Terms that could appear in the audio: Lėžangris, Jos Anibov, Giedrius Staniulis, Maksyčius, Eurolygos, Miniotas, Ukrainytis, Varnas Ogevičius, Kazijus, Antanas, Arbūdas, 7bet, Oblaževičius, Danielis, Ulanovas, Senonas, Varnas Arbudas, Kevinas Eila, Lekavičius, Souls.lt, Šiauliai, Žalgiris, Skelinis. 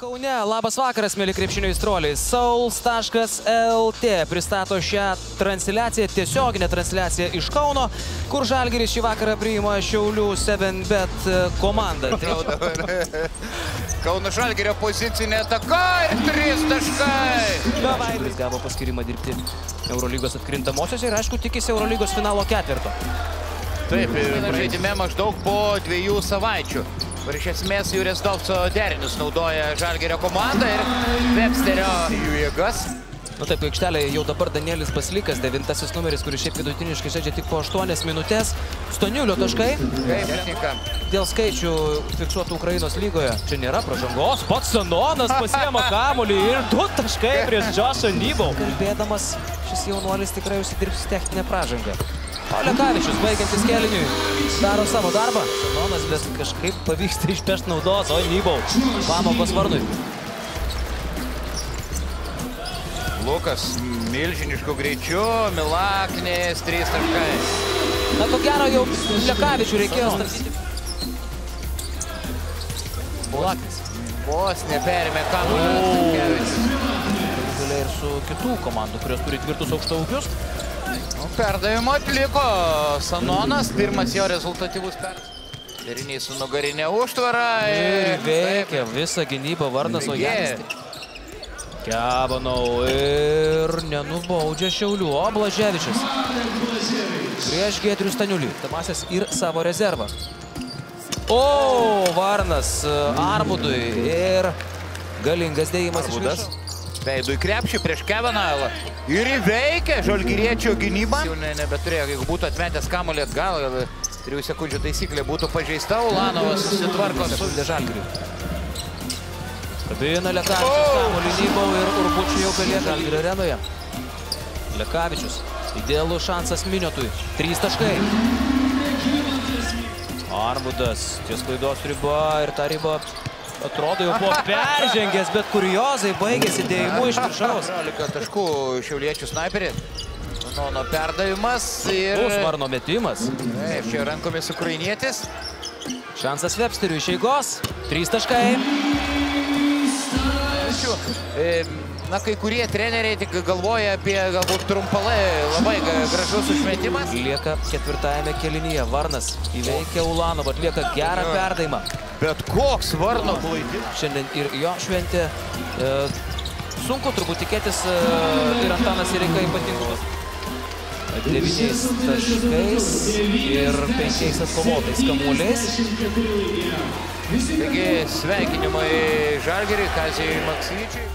Kaune, labas vakaras, mėly krepšinio aistruoliai. Souls.lt pristato šią transliaciją, tiesioginę transliaciją iš Kauno, kur Žalgiris šį vakarą priima Šiaulių 7bet komandą. Kauno Žalgirio pozicinė ataka ir 3 taškai. Žalgiris gavo paskirimą dirbti Eurolygos atkrintamosios ir, aišku, tikisi Eurolygos finalo ketvirto. Taip, žaidime maždaug po 2 savaičių. Ir iš esmės Jūrė Dovso Dernius naudoja Žalgirio komandą ir Svepsterio jų jėgas. Nu taip, aikštelėje jau dabar Danielis paslikas, 9 numeris, kuris šiaip vidutiniškai žaidžia tik po 8 minutės. Stoniulio taškai. Dėl skaičių fiksuotų Ukrainos lygoje čia nėra pražangos. Pats Senonas pasiema kamuolį ir 2 taškai prieš Josą Anibov. Kalbėdamas, šis jaunuolis tikrai užsidirbs techninę pražangą. O Lekavičius, baigiantis Skeliniui, daro savo darbą. Senonas, bet kažkaip pavyksta išpešti naudos, o Anibov pamokos Varnui. Lukas milžiniško greičiu, Milaknės 3 taškai. Na, ko gero, jau Lekavičių reikėjo stabdyti. Milaknės. Vos neperėmė kamuolį ir su kitų komandų, kurios turi tvirtus aukštaugius. Perdavimą atliko Senonas, pirmas jo rezultatyvus perdavimas. Deriniai su nugarinė užtvara ir veikia visą gynybą Varnas Ogevičius. Kebanau ir nenubaudžia Šiaulių. Oblaževičius prieš Giedrių Staniulį. Tamasės ir savo rezervą. O, Varnas Arbudui ir galingas dėjimas iš viršų. Veidų į krepšį prieš Keviną Eilą. Ir įveikia žalgiriečio gynybą. Jau nebeturėjo, jeigu būtų atmetęs kamuolį atgal, 3 sekundžių taisyklė būtų pažeista. Ulanas susitvarko su Lėžangriu. Kabina Lekavičius kamuolį Anibov ir Urbučiui jau galėtų Žalgirio arenoje. Lekavičius, idealų šansas Miniotui. 3 taškai. Arbūdas ties klaidos riba ir ta riba atrodo, jau buvo peržengęs, bet kuriozai baigėsi dėjimu iš viršaus. 11 taškų šiauliečių snaiperį. Senono perdavimas ir Varno metimas. Taip, čia rankomis Ukrainytis. Šansas Svepsteriui iš eigos. 3 taškai. Na, kai kurie treneriai tik galvoja apie galbūt trumpalai, labai gražus užmetimas. Lieka 4-ajame kėlinyje. Varnas įveikia Ulanovą, atlieka gerą perdavimą. Bet koks Varno klaidimas. Šiandien ir jo šventė. Sunku turbūt tikėtis ir Antanas įreika ypatingumas. 9 taškais ir 5 atkovotais kamuoliais. Taigi sveikinimai Žalgiriui, Kazijui, Maksyčiui.